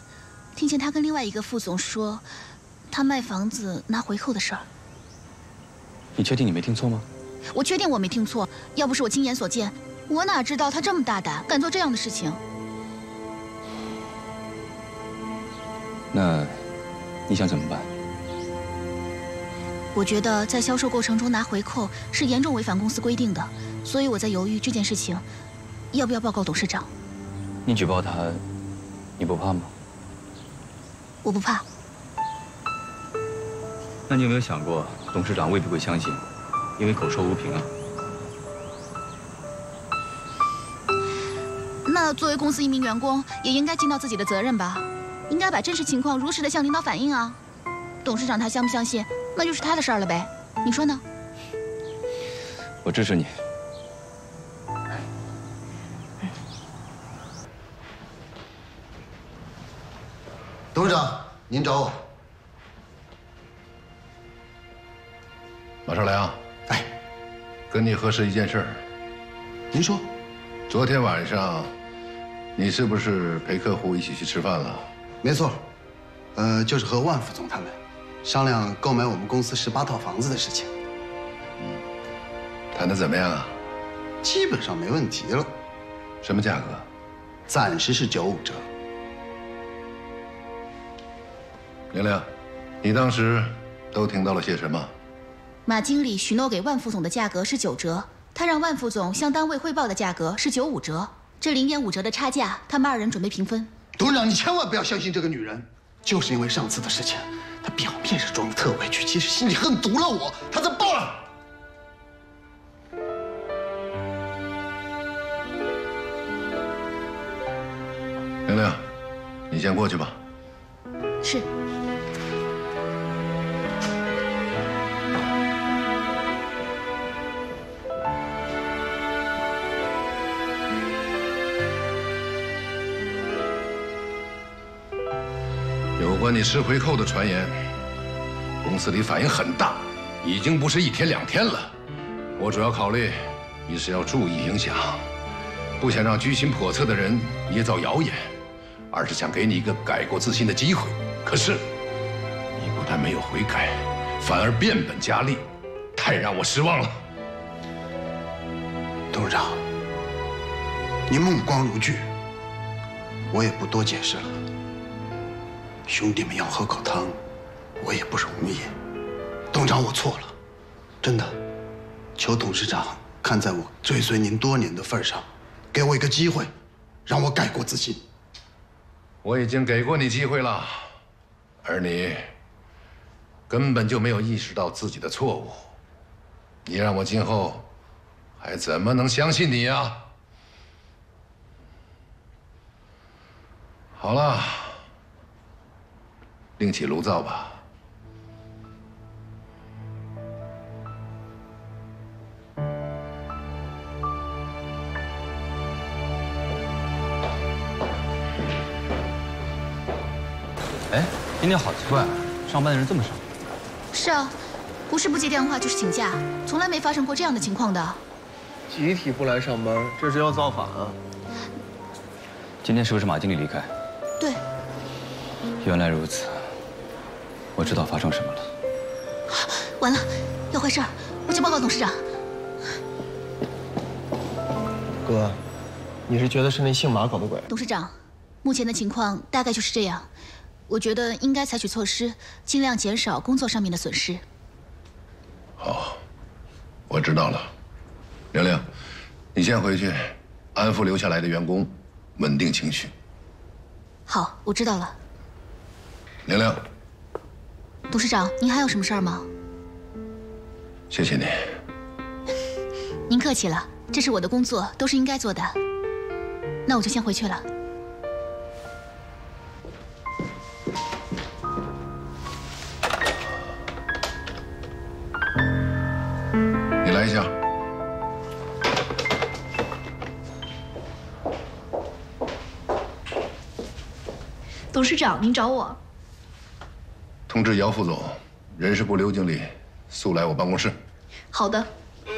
听见他跟另外一个副总说，他卖房子拿回扣的事儿。 你确定你没听错吗？我确定我没听错，要不是我亲眼所见，我哪知道他这么大胆，敢做这样的事情？那，你想怎么办？我觉得在销售过程中拿回扣是严重违反公司规定的，所以我在犹豫这件事情，要不要报告董事长？你举报他，你不怕吗？我不怕。 那你有没有想过，董事长未必会相信，因为口说无凭啊。那作为公司一名员工，也应该尽到自己的责任吧，应该把真实情况如实的向领导反映啊。董事长他相不相信，那就是他的事儿了呗，你说呢？我支持你。董事长，您找我。 马少良，哎，跟你核实一件事。您说，昨天晚上你是不是陪客户一起去吃饭了？没错，呃，就是和万副总他们商量购买我们公司十八套房子的事情。嗯，谈得怎么样啊？基本上没问题了。什么价格？暂时是九五折。玲玲，你当时都听到了些什么？ 马经理许诺给万副总的价格是九折，他让万副总向单位汇报的价格是九五折，这零点五折的差价，他们二人准备平分。董事长，你千万不要相信这个女人，就是因为上次的事情，她表面是装得特委屈，其实心里恨毒了我，她才报了。玲玲，你先过去吧。是。 关于吃回扣的传言，公司里反应很大，已经不是一天两天了。我主要考虑，你是要注意影响，不想让居心叵测的人捏造谣言，而是想给你一个改过自新的机会。可是，你不但没有悔改，反而变本加厉，太让我失望了。董事长，您目光如炬，我也不多解释了。 兄弟们要喝口汤，我也不容易。董事长，我错了，真的，求董事长看在我追随您多年的份上，给我一个机会，让我改过自新。我已经给过你机会了，而你根本就没有意识到自己的错误。你让我今后还怎么能相信你呀？好了，另起炉灶吧。 今天好奇怪，上班的人这么少。是啊，不是不接电话就是请假，从来没发生过这样的情况的。集体不来上班，这是要造反啊！今天是不是马经理离开？对。原来如此，我知道发生什么了。完了，有坏事儿，我去报告董事长。哥，你是觉得是那姓马搞的鬼？董事长，目前的情况大概就是这样。 我觉得应该采取措施，尽量减少工作上面的损失。好，我知道了。玲玲，你先回去安抚留下来的员工，稳定情绪。好，我知道了。玲玲，董事长，您还有什么事儿吗？谢谢你。您客气了，这是我的工作，都是应该做的。那我就先回去了。 来一下。董事长，您找我。通知姚副总，人事部刘经理速来我办公室。好的。马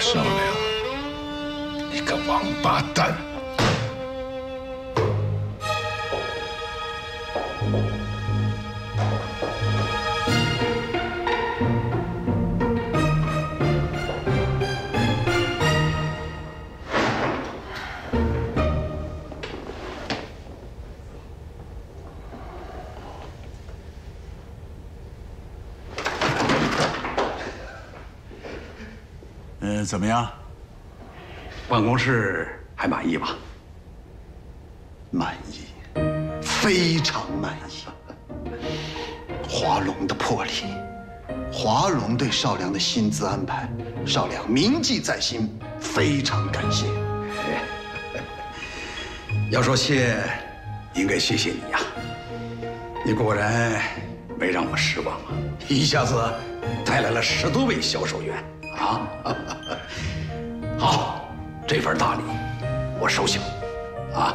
少良，你个王八蛋！ 怎么样？办公室还满意吧？满意，非常满意。华龙的魄力，华龙对少良的薪资安排，少良铭记在心，非常感谢。要说谢，应该谢谢你呀、啊，你果然没让我失望啊，一下子带来了十多位销售员啊。 好，这份大礼我收下，啊！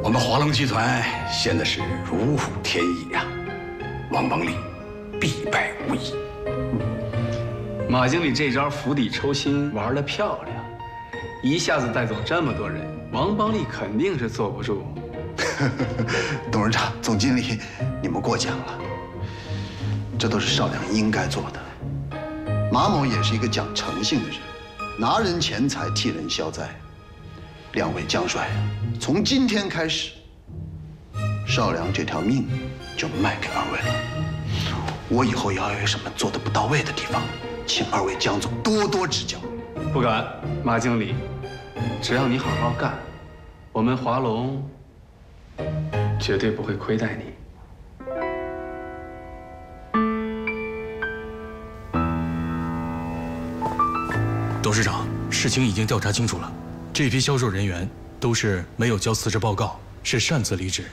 我们华龙集团现在是如虎添翼啊，王邦利必败无疑。马经理这招釜底抽薪玩得漂亮，一下子带走这么多人，王邦利肯定是坐不住。董事长、总经理，你们过奖了，这都是少良应该做的。 马某也是一个讲诚信的人，拿人钱财替人消灾。两位将帅，从今天开始，少良这条命就卖给二位了。我以后要有什么做的不到位的地方，请二位江总多多指教。不敢，马经理，只要你好好干，我们华龙绝对不会亏待你。 董事长，事情已经调查清楚了，这批销售人员都是没有交辞职报告，是擅自离职。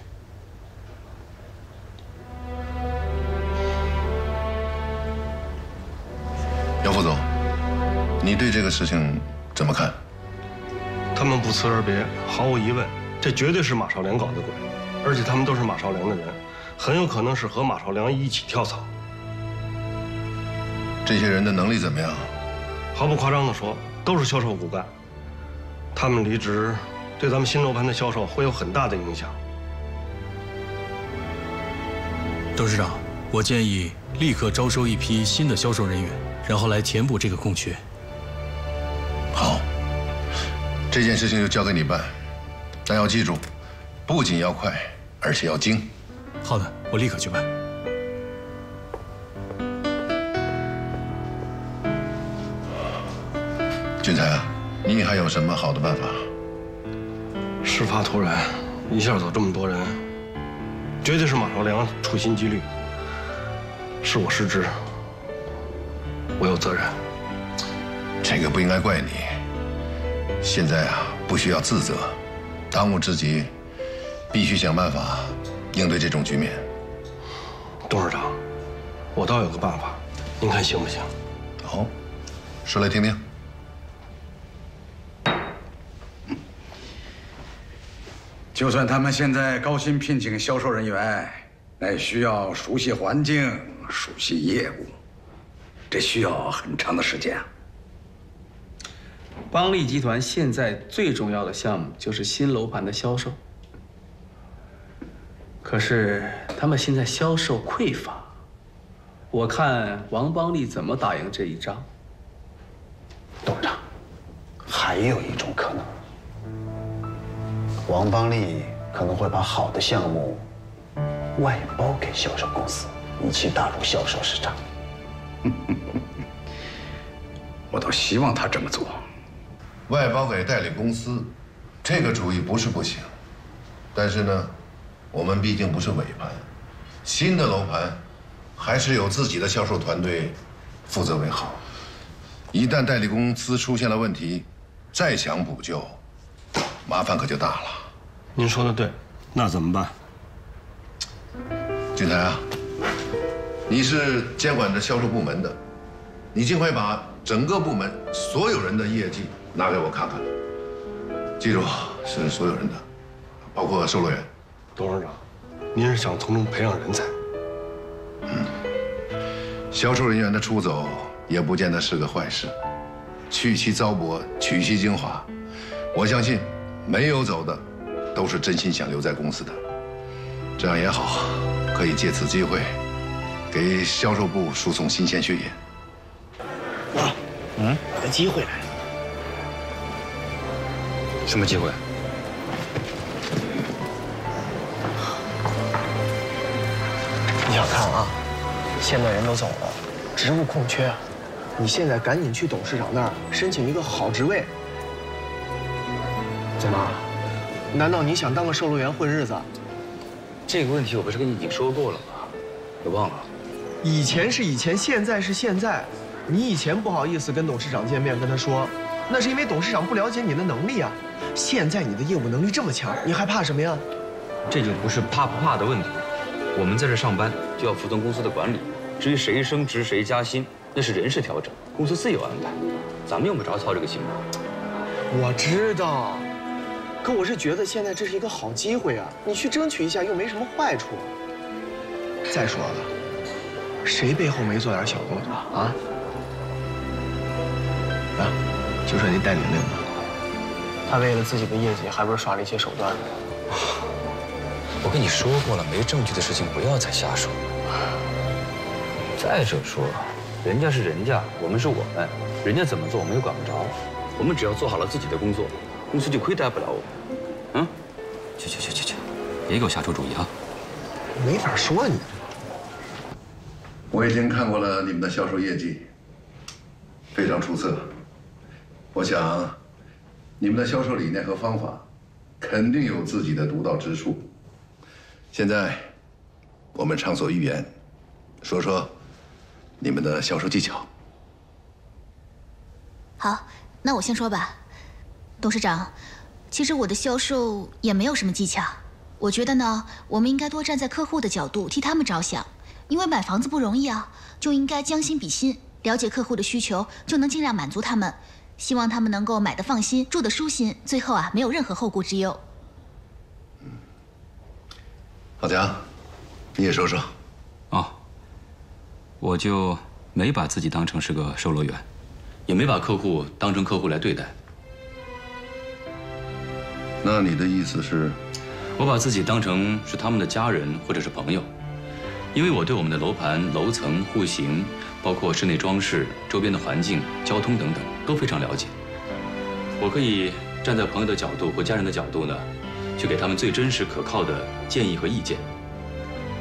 姚副总，你对这个事情怎么看？他们不辞而别，毫无疑问，这绝对是马少良搞的鬼，而且他们都是马少良的人，很有可能是和马少良一起跳槽。这些人的能力怎么样？ 毫不夸张地说，都是销售骨干。他们离职，对咱们新楼盘的销售会有很大的影响。董事长，我建议立刻招收一批新的销售人员，然后来填补这个空缺。好，这件事情就交给你办，但要记住，不仅要快，而且要精。好的，我立刻去办。俊才啊，你还有什么好的办法？事发突然，一下走这么多人，绝对是马朝良处心积虑。是我失职，我有责任。这个不应该怪你。现在啊，不需要自责，当务之急，必须想办法应对这种局面。董事长，我倒有个办法，您看行不行？好，说来听听。 就算他们现在高薪聘请销售人员，那也需要熟悉环境、熟悉业务，这需要很长的时间啊。邦利集团现在最重要的项目就是新楼盘的销售，可是他们现在销售匮乏，我看王邦利怎么打赢这一仗。董事长，还有一种可能。 王邦利可能会把好的项目外包给销售公司，一起打入销售市场。我倒希望他这么做。外包给代理公司，这个主意不是不行，但是呢，我们毕竟不是尾盘，新的楼盘还是有自己的销售团队负责为好。一旦代理公司出现了问题，再想补救，麻烦可就大了。 您说的对，那怎么办？俊才啊，你是监管着销售部门的，你尽快把整个部门所有人的业绩拿给我看看。记住，是所有人的，包括售楼员。董事长，您是想从中培养人才？嗯，销售人员的出走也不见得是个坏事，去其糟粕，取其精华。我相信，没有走的。 都是真心想留在公司的，这样也好，可以借此机会给销售部输送新鲜血液。啊，嗯，我的机会来了。什么机会？你要看啊，现在人都走了，职务空缺，你现在赶紧去董事长那儿申请一个好职位。怎么？ 难道你想当个售楼员混日子？这个问题我不是跟你已经说过了吗？你忘了？以前是以前，现在是现在。你以前不好意思跟董事长见面，跟他说，那是因为董事长不了解你的能力啊。现在你的业务能力这么强，你还怕什么呀？这就不是怕不怕的问题。我们在这上班就要服从公司的管理，至于谁升职谁加薪，那是人事调整，公司自有安排，咱们用不着操这个心吧。我知道。 可我是觉得现在这是一个好机会啊，你去争取一下又没什么坏处。再说了，谁背后没做点小动作啊？啊，就说那戴玲玲吧，她为了自己的业绩，还不是耍了一些手段吗？我跟你说过了，没证据的事情不要再瞎说。再者说，人家是人家，我们是我们，人家怎么做我们又管不着，我们只要做好了自己的工作。 公司就亏待不了我，嗯，去去去去去，别给我瞎出主意啊！没法说你。我已经看过了你们的销售业绩，非常出色。我想，你们的销售理念和方法，肯定有自己的独到之处。现在，我们畅所欲言，说说你们的销售技巧。好，那我先说吧。 董事长，其实我的销售也没有什么技巧。我觉得呢，我们应该多站在客户的角度替他们着想，因为买房子不容易啊，就应该将心比心，了解客户的需求，就能尽量满足他们。希望他们能够买得放心，住得舒心，最后啊没有任何后顾之忧。嗯，老蒋，你也说说。哦，我就没把自己当成是个售楼员，也没把客户当成客户来对待。 那你的意思是，我把自己当成是他们的家人或者是朋友，因为我对我们的楼盘、楼层、户型，包括室内装饰、周边的环境、交通等等都非常了解。我可以站在朋友的角度或家人的角度呢，去给他们最真实可靠的建议和意见，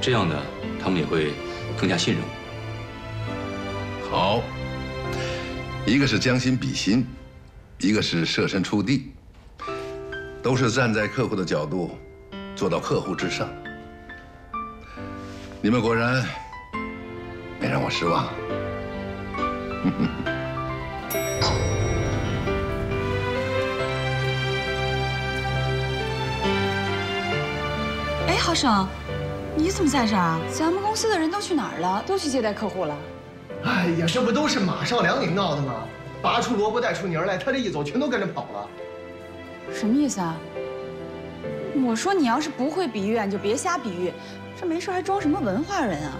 这样呢，他们也会更加信任我。好，一个是将心比心，一个是设身处地，都是站在客户的角度，做到客户至上。你们果然没让我失望。哎，郝生，你怎么在这儿啊？咱们公司的人都去哪儿了？都去接待客户了。 哎呀，这不都是马少良领闹的吗？拔出萝卜带出泥来，他这一走，全都跟着跑了。什么意思啊？我说你要是不会比喻啊，你就别瞎比喻，这没事还装什么文化人啊？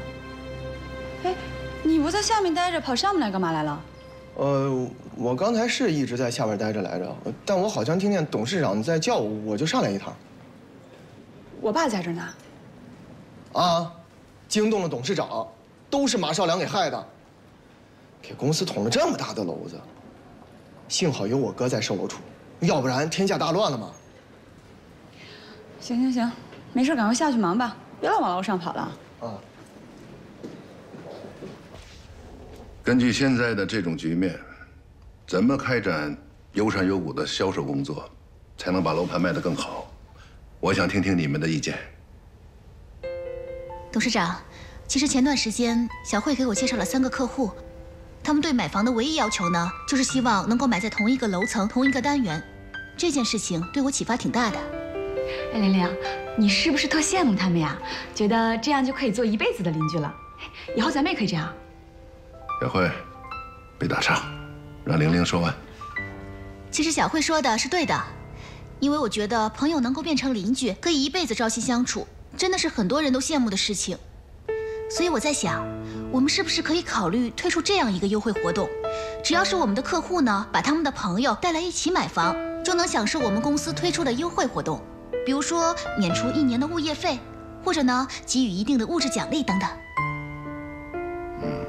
哎，你不在下面待着，跑上面来干嘛来了？呃，我刚才是一直在下边待着来着，但我好像听见董事长在叫我，我就上来一趟。我爸在这呢。啊，惊动了董事长，都是马少良给害的。 给公司捅了这么大的篓子，幸好有我哥在售楼处，要不然天下大乱了嘛。行行行，没事，赶快下去忙吧，别老往楼上跑了。啊。根据现在的这种局面，怎么开展有商有谷的销售工作，才能把楼盘卖得更好？我想听听你们的意见。董事长，其实前段时间小慧给我介绍了三个客户。 他们对买房的唯一要求呢，就是希望能够买在同一个楼层、同一个单元。这件事情对我启发挺大的。哎，玲玲，你是不是特羡慕他们呀？觉得这样就可以做一辈子的邻居了？以后咱们也可以这样。小慧，别打岔，让玲玲说完。其实小慧说的是对的，因为我觉得朋友能够变成邻居，可以一辈子朝夕相处，真的是很多人都羡慕的事情。所以我在想。 我们是不是可以考虑推出这样一个优惠活动？只要是我们的客户呢，把他们的朋友带来一起买房，就能享受我们公司推出的优惠活动，比如说免除一年的物业费，或者呢给予一定的物质奖励等等。嗯，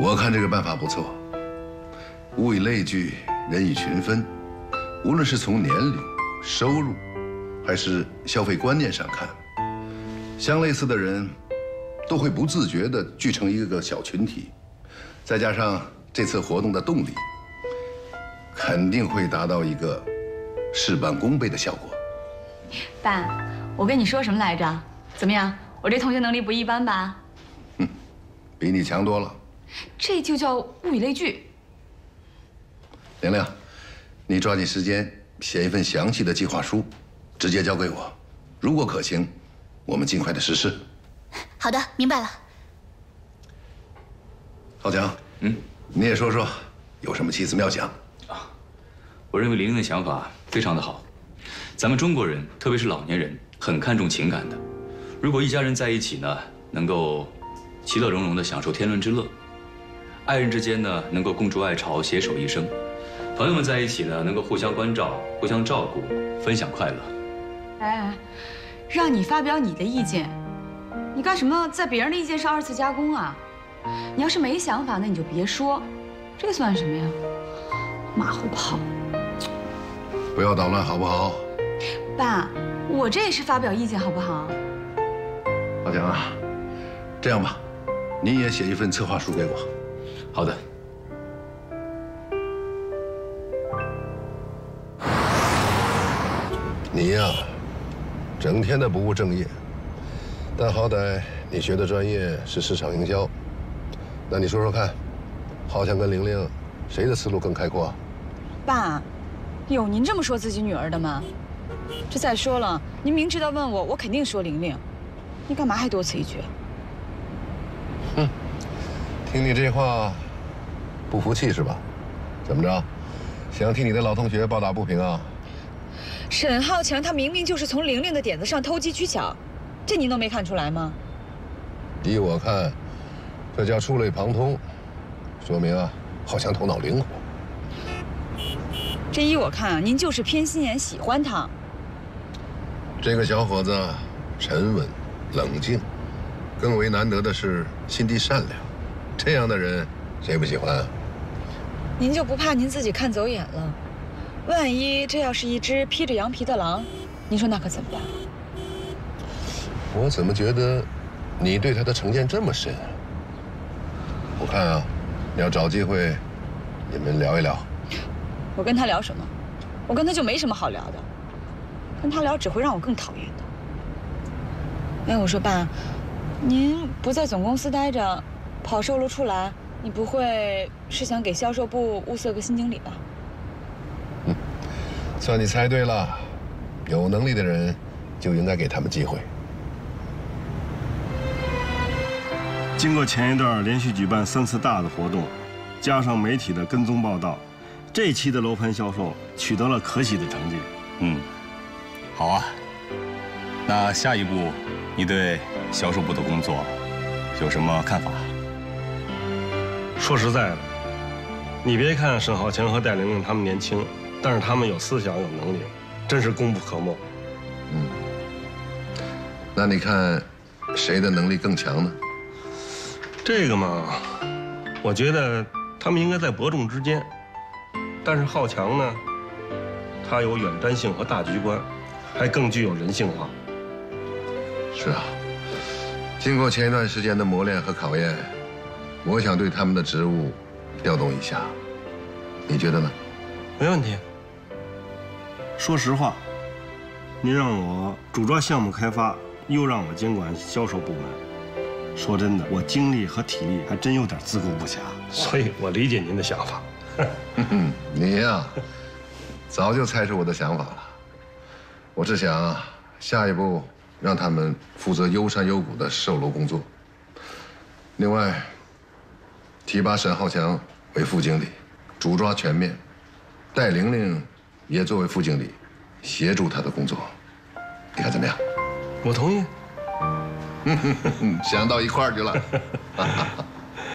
我看这个办法不错。物以类聚，人以群分，无论是从年龄、收入，还是消费观念上看，相类似的人。 都会不自觉地聚成一个小群体，再加上这次活动的动力，肯定会达到一个事半功倍的效果。爸，我跟你说什么来着？怎么样，我这同学能力不一般吧？嗯，比你强多了。这就叫物以类聚。玲玲，你抓紧时间写一份详细的计划书，直接交给我。如果可行，我们尽快的实施。 好的，明白了。浩强，嗯，你也说说有什么奇思妙想啊？我认为玲玲的想法非常的好。咱们中国人，特别是老年人，很看重情感的。如果一家人在一起呢，能够其乐融融的享受天伦之乐；爱人之间呢，能够共筑爱巢，携手一生；朋友们在一起呢，能够互相关照、互相照顾，分享快乐。哎，让你发表你的意见。 你干什么在别人的意见上二次加工啊？你要是没想法，那你就别说，这算什么呀？马后炮！不要捣乱好不好？爸，我这也是发表意见好不好？老蒋啊，这样吧，你也写一份策划书给我。好的。 你呀，整天的不务正业。 但好歹你学的专业是市场营销，那你说说看，浩强跟玲玲，谁的思路更开阔啊？爸，有您这么说自己女儿的吗？这再说了，您明知道问我，我肯定说玲玲，你干嘛还多此一举？哼，听你这话，不服气是吧？怎么着，想替你的老同学抱打不平啊？沈浩强他明明就是从玲玲的点子上偷鸡取巧。 这您都没看出来吗？依我看，这叫触类旁通，说明啊，好像头脑灵活。这依我看啊，您就是偏心眼，喜欢他。这个小伙子沉稳、冷静，更为难得的是心地善良，这样的人谁不喜欢啊？您就不怕您自己看走眼了？万一这要是一只披着羊皮的狼，您说那可怎么办？ 我怎么觉得，你对他的成见这么深啊？我看啊，你要找机会，你们聊一聊。我跟他聊什么？我跟他就没什么好聊的，跟他聊只会让我更讨厌的。哎，我说爸，您不在总公司待着，跑售楼处来，你不会是想给销售部物色个新经理吧？嗯，算你猜对了，有能力的人就应该给他们机会。 经过前一段连续举办三次大的活动，加上媒体的跟踪报道，这期的楼盘销售取得了可喜的成绩。嗯，好啊。那下一步，你对销售部的工作有什么看法？说实在的，你别看沈浩强和戴玲玲他们年轻，但是他们有思想、有能力，真是功不可没。嗯，那你看，谁的能力更强呢？ 这个嘛，我觉得他们应该在伯仲之间。但是浩强呢，他有远瞻性和大局观，还更具有人性化。是啊，经过前一段时间的磨练和考验，我想对他们的职务调动一下。你觉得呢？没问题。说实话，您让我主抓项目开发，又让我监管销售部门。 说真的，我精力和体力还真有点自顾不暇，所以我理解您的想法。你呀、啊，早就猜出我的想法了。我只想啊，下一步让他们负责优山优谷的售楼工作。另外，提拔沈浩强为副经理，主抓全面；戴玲玲也作为副经理，协助他的工作。你看怎么样？我同意。 想到一块儿去了。